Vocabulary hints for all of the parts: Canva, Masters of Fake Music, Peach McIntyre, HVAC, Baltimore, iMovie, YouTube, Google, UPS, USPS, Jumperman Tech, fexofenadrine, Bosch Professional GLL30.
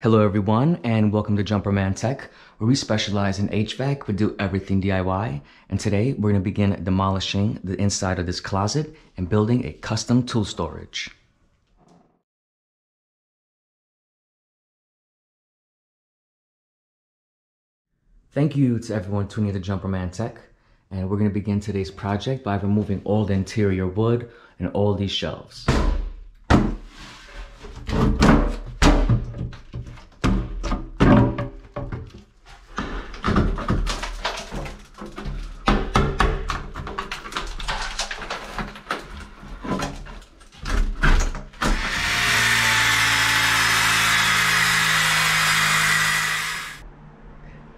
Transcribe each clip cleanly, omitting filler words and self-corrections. Hello everyone, and welcome to Jumperman Tech, where we specialize in HVAC, we do everything DIY, and today we're going to begin demolishing the inside of this closet and building a custom tool storage. Thank you to everyone tuning in to Jumperman Tech, and we're going to begin today's project by removing all the interior wood and all these shelves.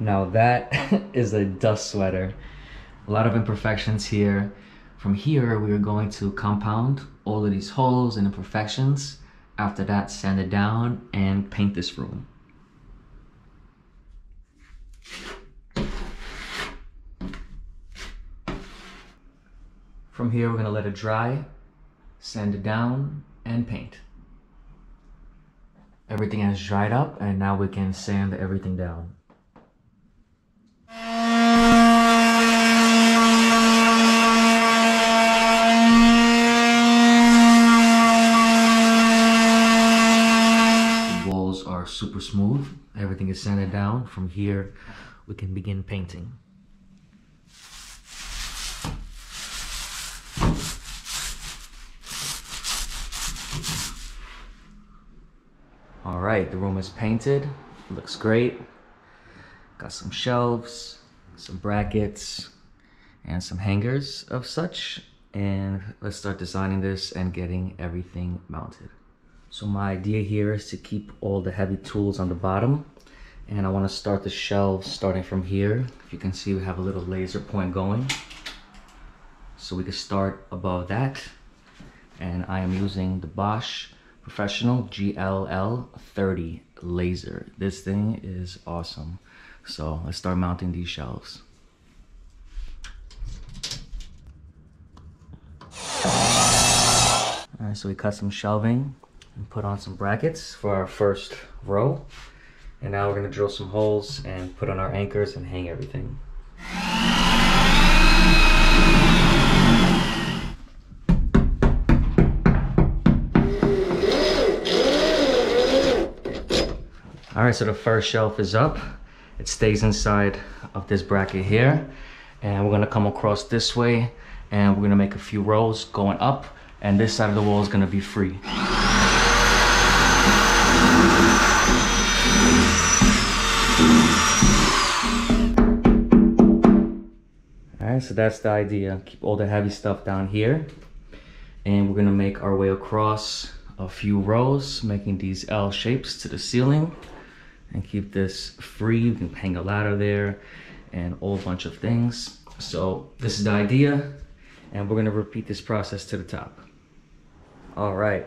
Now that is a dust sweater. A lot of imperfections here. From here, we are going to compound all of these holes and imperfections. After that, sand it down and paint this room. From here, we're gonna let it dry, sand it down, and paint. Everything has dried up, and now we can sand everything down. Are super smooth. Everything is sanded down. From here, we can begin painting. All right, the room is painted. It looks great. Got some shelves, some brackets, and some hangers of such. And let's start designing this and getting everything mounted. So my idea here is to keep all the heavy tools on the bottom, and I want to start the shelves starting from here. If you can see, we have a little laser point going. So we can start above that, and I am using the Bosch Professional GLL30 laser. This thing is awesome. So let's start mounting these shelves. All right, so we cut some shelving and put on some brackets for our first row, and now we're going to drill some holes and put on our anchors and hang everything. All right, so the first shelf is up. It stays inside of this bracket here, and we're going to come across this way, and we're going to make a few rows going up, and this side of the wall is going to be free. So that's the idea. Keep all the heavy stuff down here, and we're gonna make our way across a few rows, making these L shapes to the ceiling, and keep this free. You can hang a ladder there and a whole bunch of things. So this is the idea, and we're gonna repeat this process to the top. All right,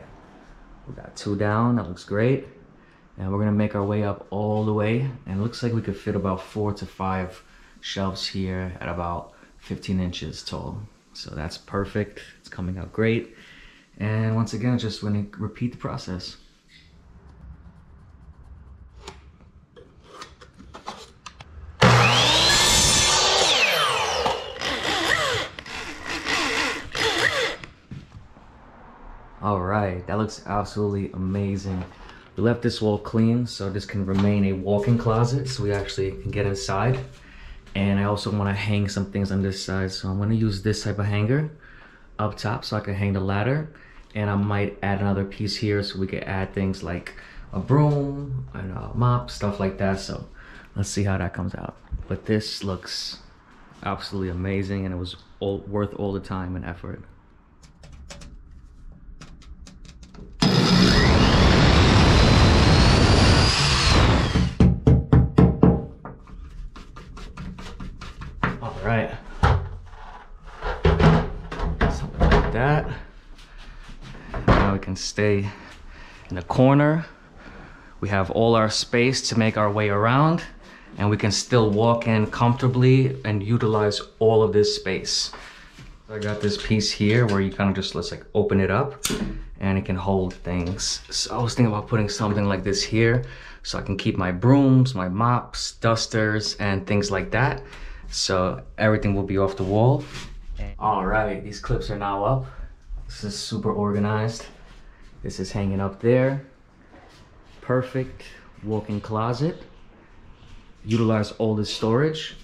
we got two down. That looks great. And we're gonna make our way up all the way, and it looks like we could fit about 4 to 5 shelves here at about 15 inches tall. So that's perfect. It's coming out great. And once again, just want to repeat the process. All right, that looks absolutely amazing. We left this wall clean so this can remain a walk-in closet, so we actually can get inside. And I also want to hang some things on this side, so I'm going to use this type of hanger up top so I can hang the ladder, and I might add another piece here so we can add things like a broom and a mop, stuff like that. So let's see how that comes out, but this looks absolutely amazing, and it was worth all the time and effort. Right, something like that. Now we can stay in the corner. We have all our space to make our way around, and we can still walk in comfortably and utilize all of this space. I got this piece here where you kind of just let's open it up and it can hold things. So I was thinking about putting something like this here so I can keep my brooms, my mops, dusters, and things like that. So everything will be off the wall. All right, these clips are now up. This is super organized. This is hanging up there. Perfect walk-in closet. Utilize all this storage.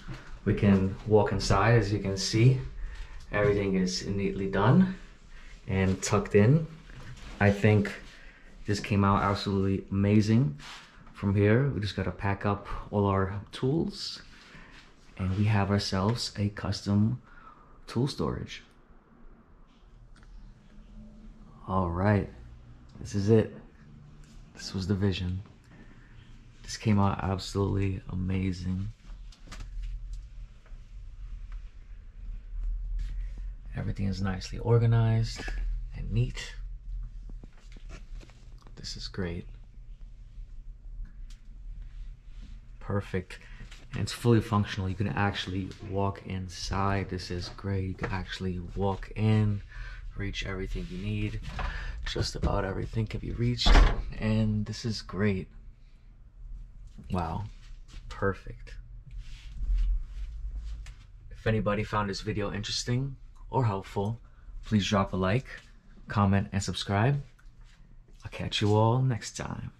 We can walk inside, as you can see. Everything is neatly done and tucked in. I think this came out absolutely amazing. From here, we just gotta pack up all our tools and we have ourselves a custom tool storage. All right, this is it. This was the vision. This came out absolutely amazing. Everything is nicely organized and neat. This is great. Perfect. And it's fully functional. You can actually walk inside. This is great. You can actually walk in, reach everything you need. Just about everything can be reached. And this is great. Wow. Perfect. If anybody found this video interesting or helpful, please drop a like, comment, and subscribe. I'll catch you all next time.